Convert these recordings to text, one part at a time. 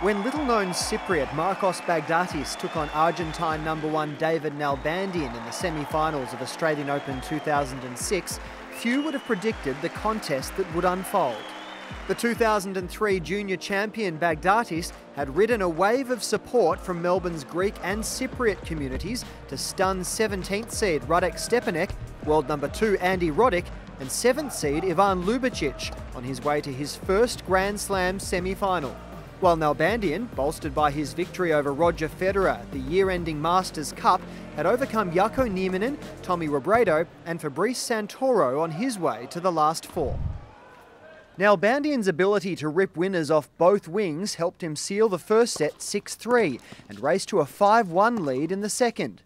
When little-known Cypriot Marcos Baghdatis took on Argentine number one David Nalbandian in the semi-finals of Australian Open 2006, few would have predicted the contest that would unfold. The 2003 junior champion Baghdatis had ridden a wave of support from Melbourne's Greek and Cypriot communities to stun 17th seed Radek Stepanek, world number two Andy Roddick, and 7th seed Ivan Ljubicic on his way to his first Grand Slam semi-final. While Nalbandian, bolstered by his victory over Roger Federer at the year-ending Masters Cup, had overcome Jarkko Nieminen, Tommy Robredo and Fabrice Santoro on his way to the last four. Nalbandian's ability to rip winners off both wings helped him seal the first set 6-3 and race to a 5-1 lead in the second.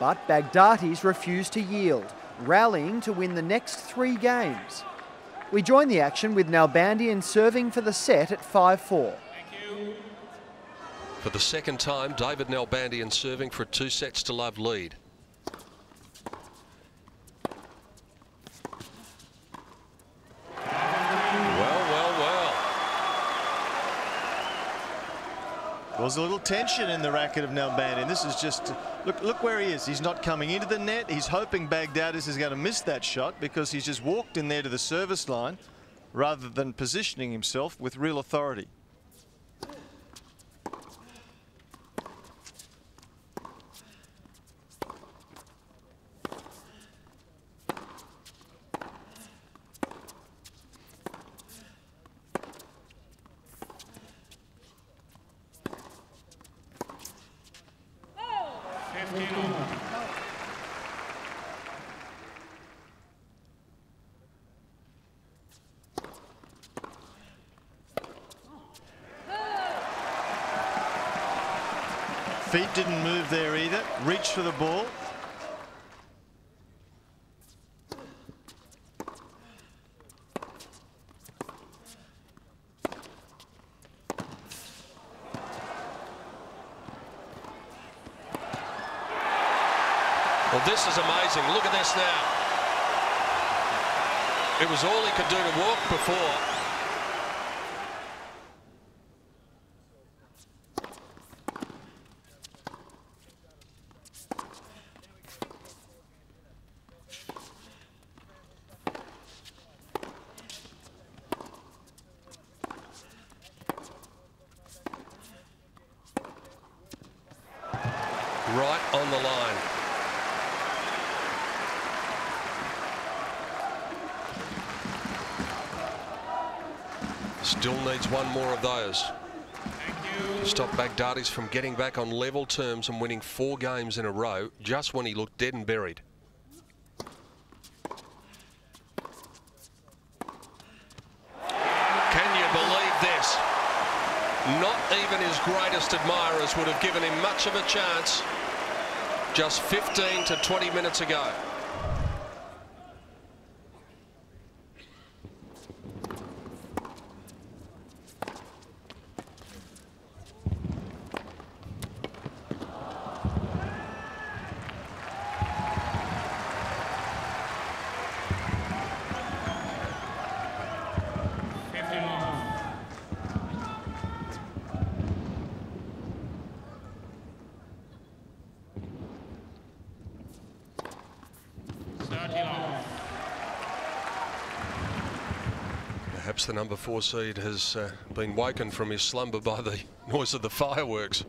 But Baghdatis refused to yield, rallying to win the next three games. We join the action with Nalbandian serving for the set at 5-4. For the second time, David Nalbandian serving for a 2-sets-to-love lead. Well. There was a little tension in the racket of Nalbandian. This is just... Look where he is. He's not coming into the net. He's hoping Baghdatis is going to miss that shot because he's just walked in there to the service line rather than positioning himself with real authority. Feet didn't move there either. Reach for the ball. Well, this is amazing. Look at this now. It was all he could do to walk before. Right on the line. Still needs one more of those. Stop Baghdatis from getting back on level terms and winning four games in a row just when he looked dead and buried. Not even his greatest admirers would have given him much of a chance just 15 to 20 minutes ago. Perhaps the number four seed has been woken from his slumber by the noise of the fireworks.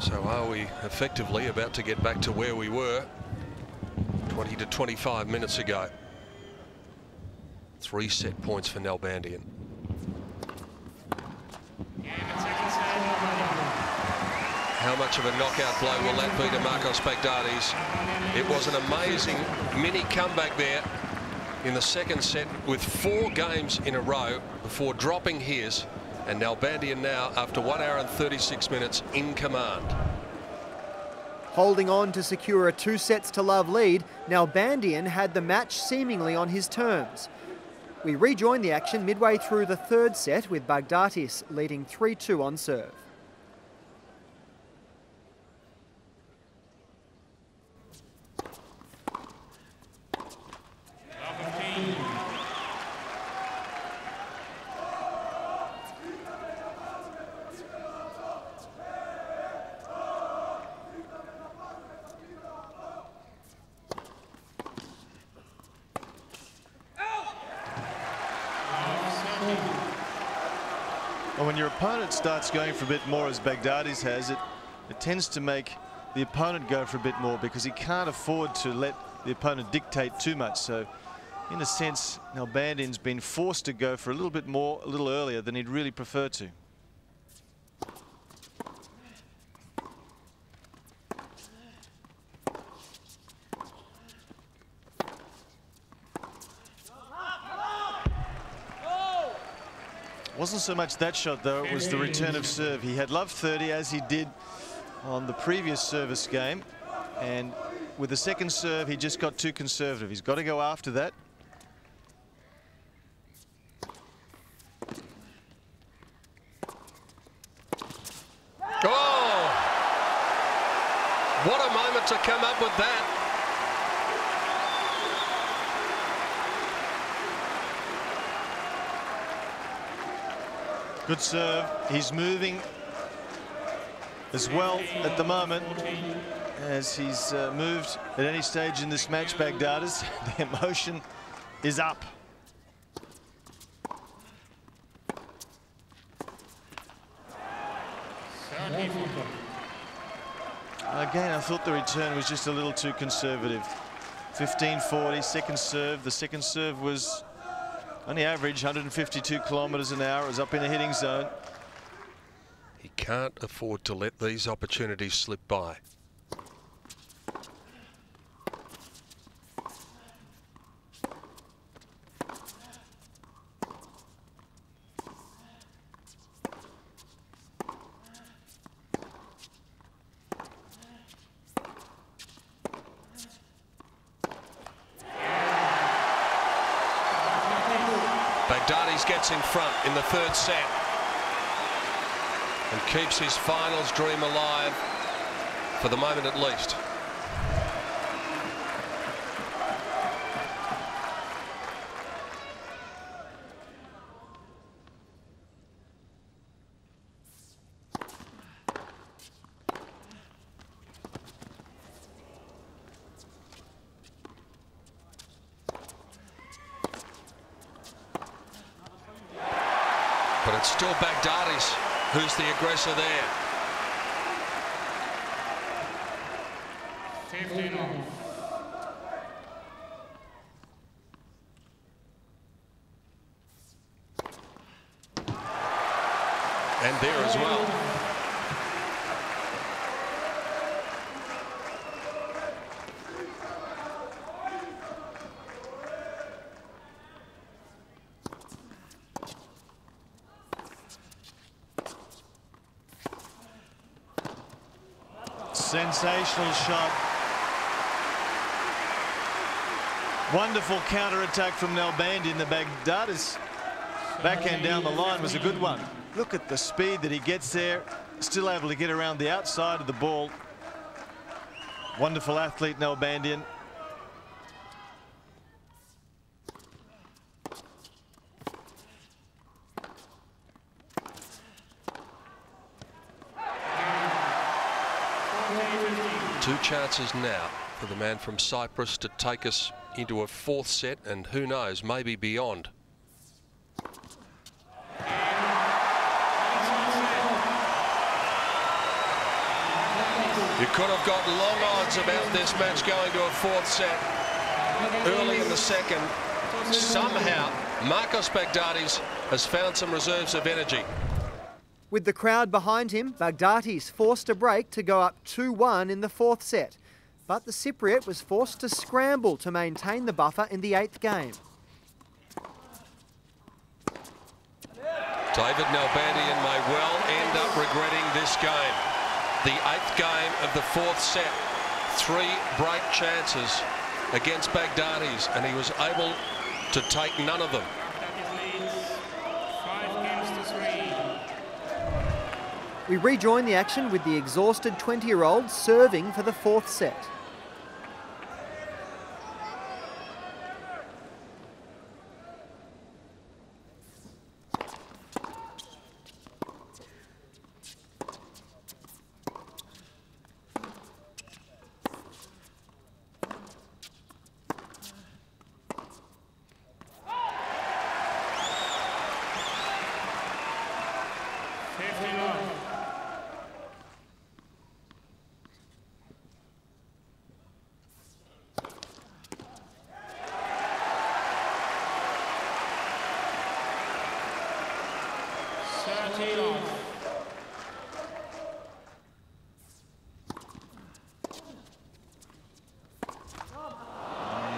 So are we effectively about to get back to where we were 20 to 25 minutes ago? 3 set points for Nalbandian. How much of a knockout blow will that be to Marcos Baghdatis? It was an amazing mini comeback there in the second set with 4 games in a row before dropping his, and Nalbandian now, after 1 hour and 36 minutes, in command. holding on to secure a 2-sets-to-love lead. Nalbandian had the match seemingly on his terms. We rejoin the action midway through the third set with Baghdatis leading 3-2 on serve. When your opponent starts going for a bit more, as Baghdatis has, it tends to make the opponent go for a bit more because he can't afford to let the opponent dictate too much. So, in a sense, Nalbandian's been forced to go for a little bit more, a little earlier than he'd really prefer to. Wasn't so much that shot, though, it was the return of serve. He had love 30, as he did on the previous service game. And with the second serve, he just got too conservative. He's got to go after that. Oh! What a moment to come up with that. Good serve. He's moving as well at the moment as he's moved at any stage in this match, Baghdatis. The emotion is up. Again, I thought the return was just a little too conservative. 1540, second serve. The second serve was on the average, 152 kilometres an hour, is up in the hitting zone. He can't afford to let these opportunities slip by. Baghdatis gets in front in the third set and keeps his finals dream alive, for the moment at least. But it's still Baghdatis who's the aggressor there. And there as well. Sensational shot. Wonderful counter-attack from Nalbandian. The Baghdatis backhand down the line was a good one. Look at the speed that he gets there. Still able to get around the outside of the ball. Wonderful athlete, Nalbandian. Two chances now for the man from Cyprus to take us into a fourth set, and who knows, maybe beyond. You could have got long odds about this match going to a fourth set early in the second. Somehow, Marcos Baghdatis has found some reserves of energy. With the crowd behind him, Baghdatis forced a break to go up 2-1 in the fourth set. But the Cypriot was forced to scramble to maintain the buffer in the eighth game. David Nalbandian may well end up regretting this game, the eighth game of the fourth set. three break chances against Baghdatis, and he was able to take none of them. We rejoin the action with the exhausted 20-year-old serving for the fourth set.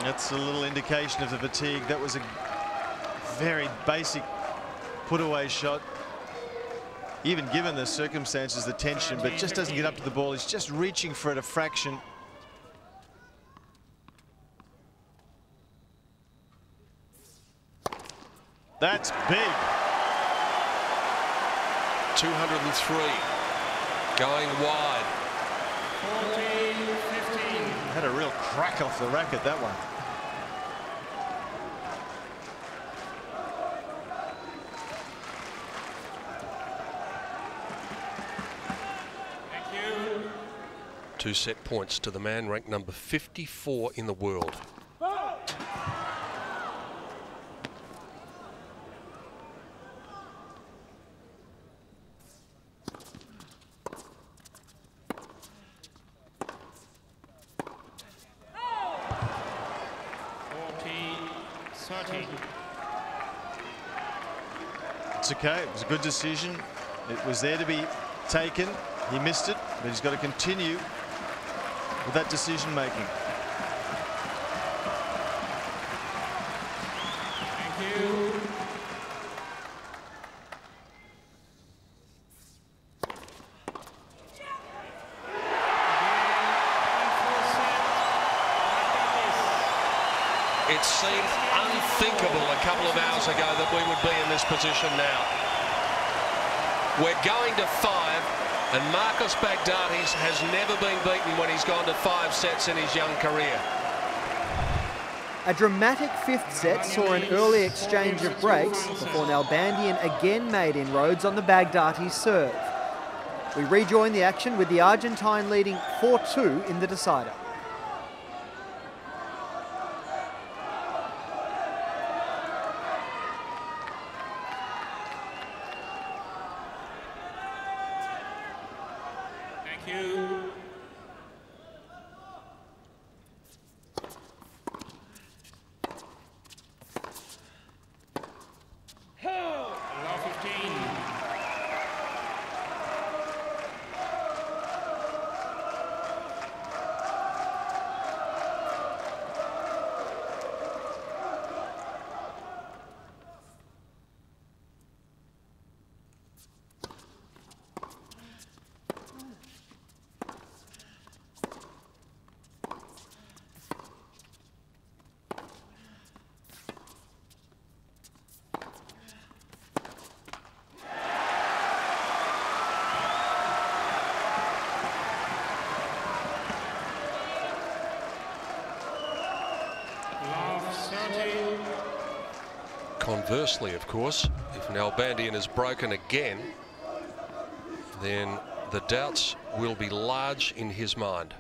That's a little indication of the fatigue. That was a very basic put-away shot. Even given the circumstances, the tension, but just doesn't get up to the ball. He's just reaching for it a fraction. That's big. 203, going wide. 14-15. Had a real crack off the racket, that one. Two set points to the man ranked number 54 in the world. It's okay, it was a good decision. It was there to be taken. He missed it, but he's got to continue with that decision making. It seemed unthinkable a couple of hours ago that we would be in this position now. We're going to five, and Marcos Baghdatis has never been beaten when he's gone to five sets in his young career. A dramatic fifth set saw an early exchange of breaks before Nalbandian again made inroads on the Baghdatis serve. We rejoin the action with the Argentine leading 4-2 in the decider. Conversely, of course, if Nalbandian is broken again, then the doubts will be large in his mind.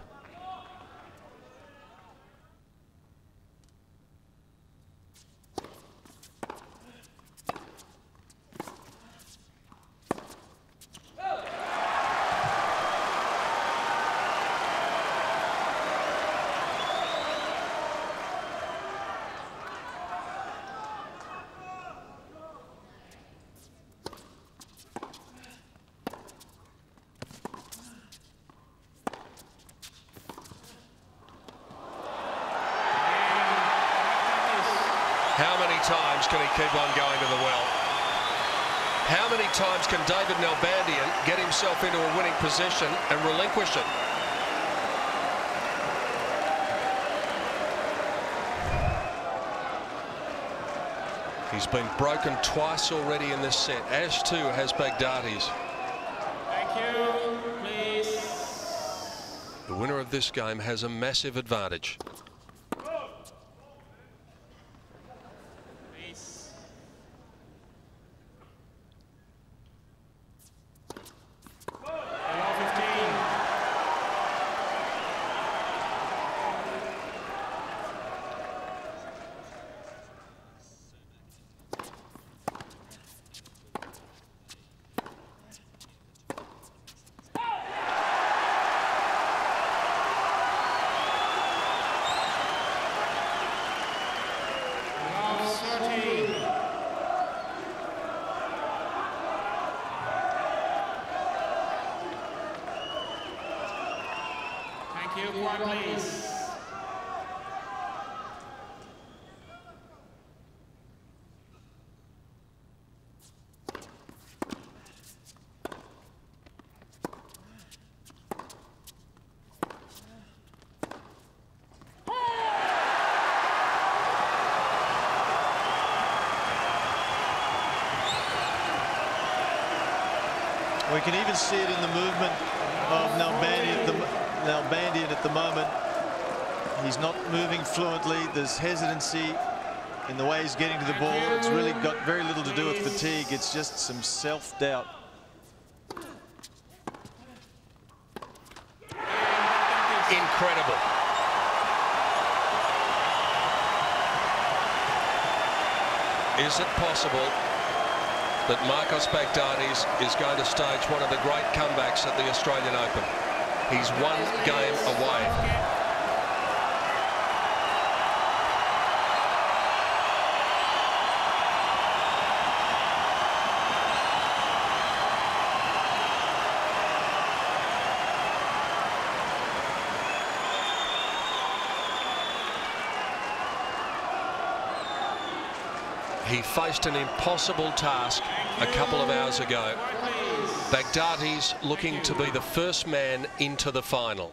How many times can he keep on going to the well? How many times can David Nalbandian get himself into a winning position and relinquish it? He's been broken twice already in this set, as too has Baghdatis. The winner of this game has a massive advantage. We can even see it in the movement of Nalbandian at the moment. He's not moving fluently. There's hesitancy in the way he's getting to the ball. It's really got very little to do with fatigue. It's just some self-doubt. Incredible. Is it possible that Marcos Baghdatis is going to stage one of the great comebacks at the Australian Open? He's one game away. He faced an impossible task a couple of hours ago. Baghdatis looking to be the first man into the final.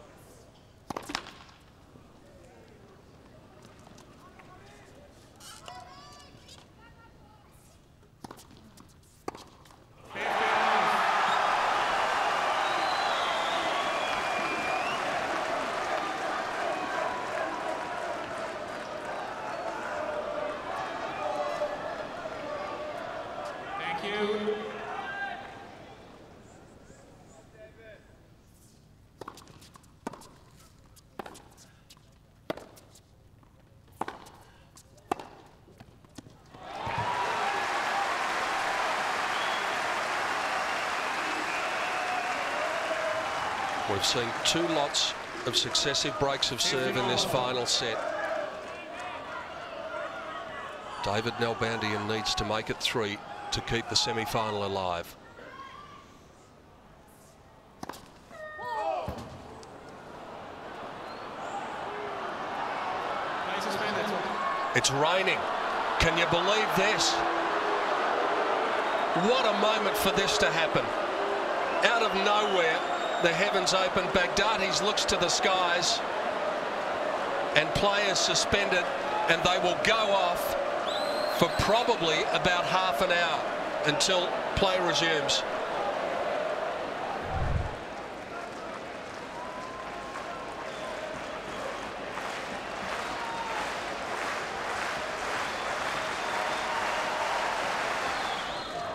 We've seen two lots of successive breaks of serve in this final set. David Nalbandian needs to make it three to keep the semi-final alive. It's raining. Can you believe this? What a moment for this to happen. Out of nowhere, the heavens open, Baghdatis looks to the skies, and players suspended, and they will go off for probably about half an hour until play resumes.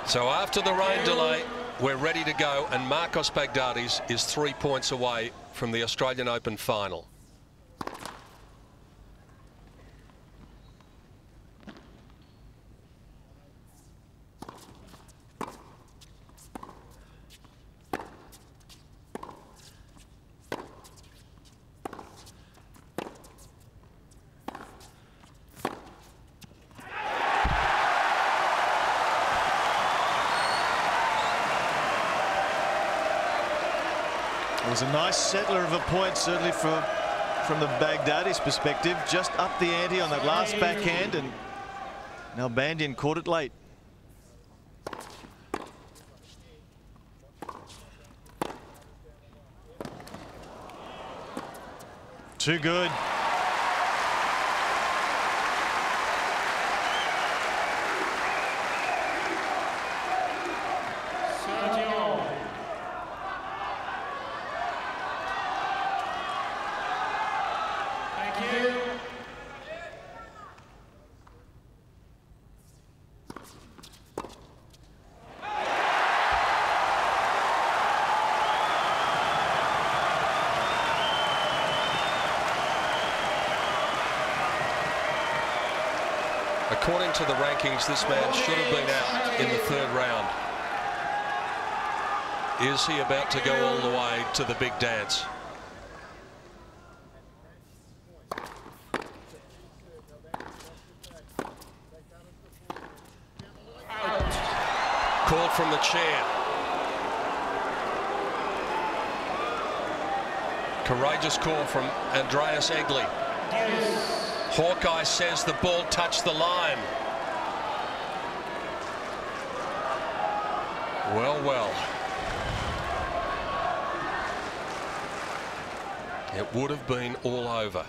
So after the rain delay, we're ready to go, and Marcos Baghdatis is 3 points away from the Australian Open final. It was a nice settler of a point, certainly from the Baghdatis perspective. Just up the ante on that last backhand, and Nalbandian caught it late. Too good. According to the rankings, this man should have been out in the third round. Is he about to go all the way to the big dance? Called from the chair. Courageous call from Andreas Eggley. Hawkeye says the ball touched the line. Well, well. It would have been all over.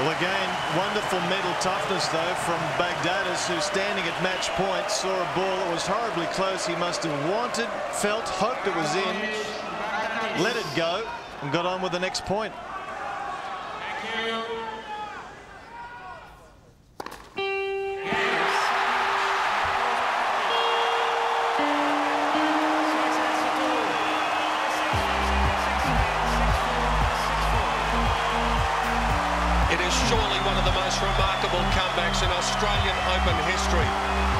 Well, again, wonderful mental toughness, though, from Baghdatis, who, standing at match point, saw a ball that was horribly close. He must have wanted, felt, hoped it was in, let it go, and got on with the next point. Thank you. Surely one of the most remarkable comebacks in Australian Open history.